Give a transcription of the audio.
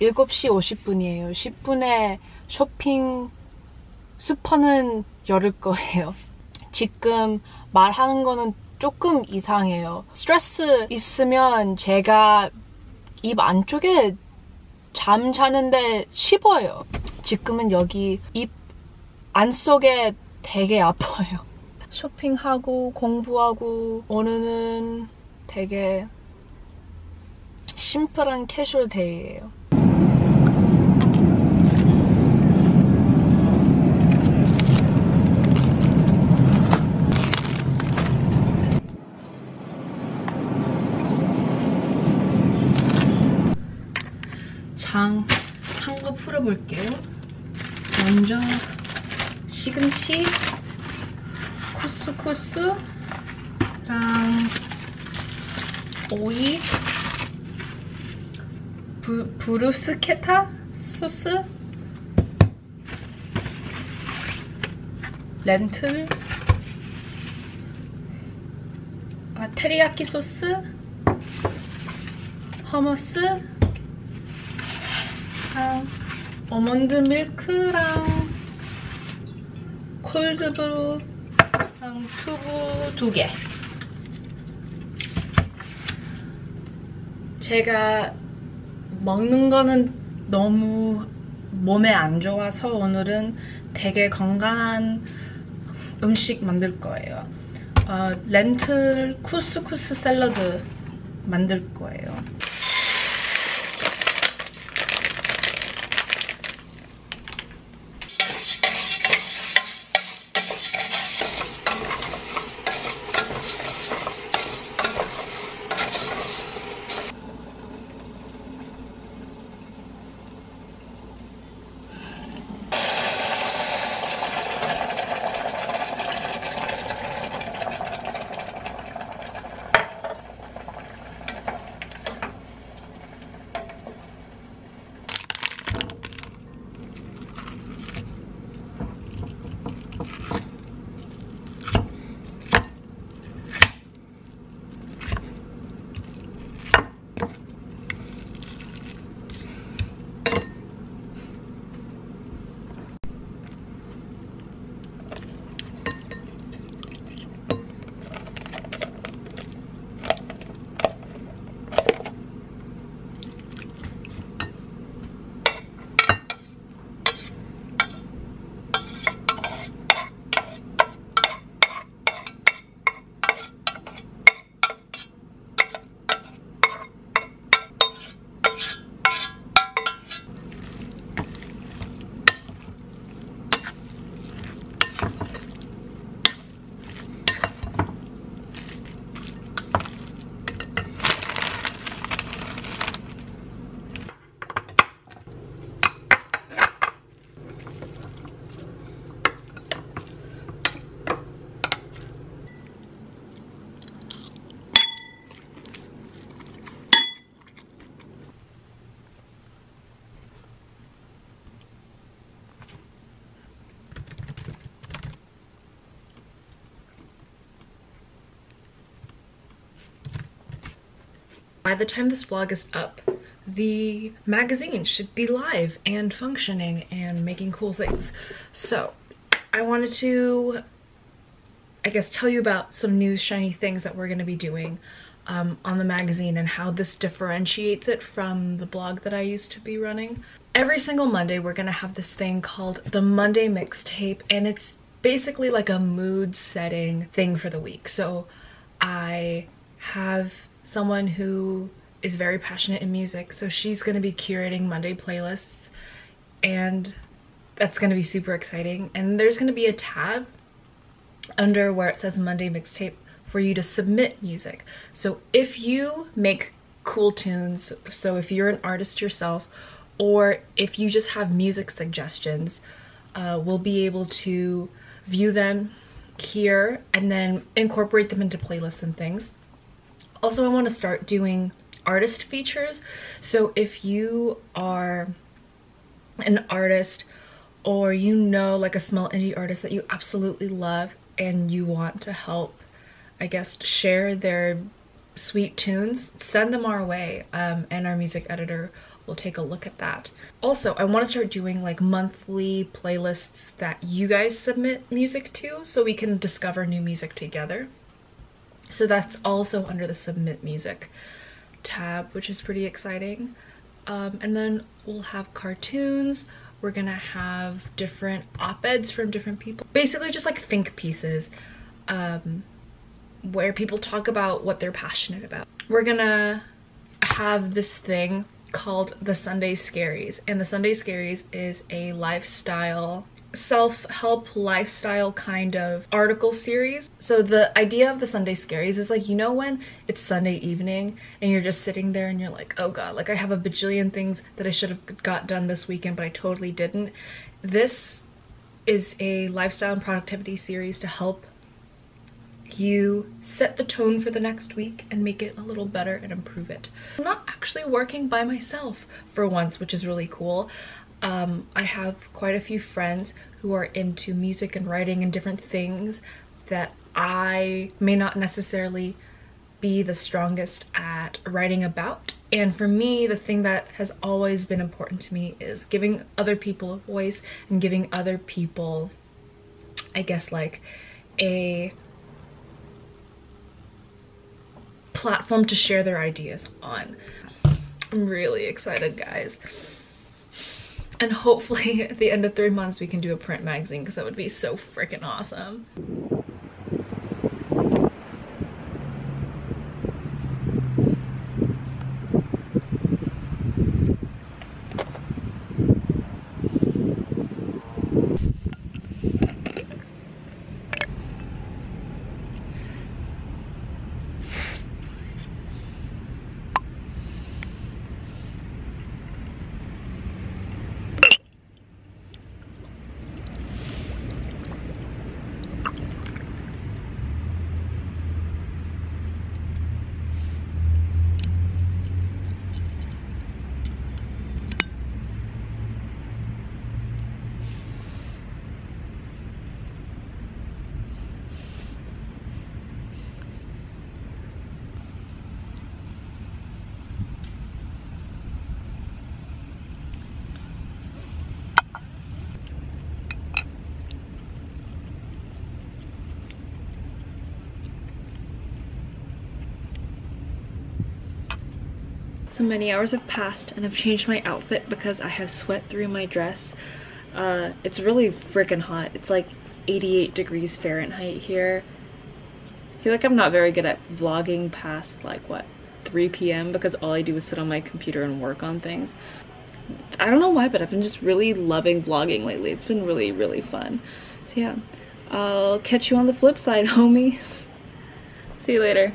7시 50분이에요. 10분에 쇼핑 슈퍼는 열을 거예요. 지금 말하는 거는 조금 이상해요. 스트레스 있으면 제가 입 안쪽에 잠자는데 씹어요. 지금은 여기 입 안속에 되게 아파요. 쇼핑하고 공부하고 오늘은 되게 심플한 캐주얼 데이예요. 장 한 거 풀어볼게요. 먼저 시금치, 코스코스랑 오이, 브루스케타 소스, 렌틀, 테리야키 소스, 허머스, 어몬드 밀크랑 콜드브루랑 투부 2개. 제가 먹는 거는 너무 몸에 안 좋아서 오늘은 되게 건강한 음식 만들 거예요. 렌틀 쿠스쿠스 샐러드 만들 거예요. By the time this vlog is up, the magazine should be live and functioning and making cool things. So I wanted to, I guess, tell you about some new shiny things that we're going to be doing on the magazine and how this differentiates it from the blog that I used to be running. Every single Monday we're going to have this thing called the Monday Mixtape, and it's basically like a mood setting thing for the week. So I have someone who is very passionate in music, so she's going to be curating Monday playlists, and that's going to be super exciting. And there's going to be a tab under where it says Monday Mixtape for you to submit music. So if you make cool tunes, so if you're an artist yourself, or if you just have music suggestions, we'll be able to view them here and then incorporate them into playlists and things. Also, I want to start doing artist features. So if you are an artist, or you know like a small indie artist that you absolutely love and you want to help, I guess, share their sweet tunes, send them our way, and our music editor We'll take a look at that. Also, I want to start doing like monthly playlists that you guys submit music to so we can discover new music together. So that's also under the submit music tab, which is pretty exciting. And then we'll have cartoons. We're gonna have different op-eds from different people. Basically just like think pieces where people talk about what they're passionate about. We're gonna have this thing called the Sunday Scaries, and the Sunday Scaries is a lifestyle, self-help lifestyle kind of article series. So the idea of the Sunday Scaries is like, you know, when it's Sunday evening and you're just sitting there and you're like, oh god, like I have a bajillion things that I should have got done this weekend but I totally didn't. This is a lifestyle and productivity series to help you set the tone for the next week and make it a little better and improve it. I'm not actually working by myself for once, which is really cool. I have quite a few friends who are into music and writing and different things that I may not necessarily be the strongest at writing about. And for me, the thing that has always been important to me is giving other people a voice and giving other people, I guess, like a platform to share their ideas on. I'm really excited, guys. And hopefully at the end of 3 months we can do a print magazine, because that would be so freaking awesome. So many hours have passed and I've changed my outfit because I have sweat through my dress. It's really freaking hot. It's like 88 degrees Fahrenheit here. I feel like I'm not very good at vlogging past like what, 3 p.m. because all I do is sit on my computer and work on things. I don't know why, but I've been just really loving vlogging lately. It's been really, really fun. So yeah, I'll catch you on the flip side, homie. See you later.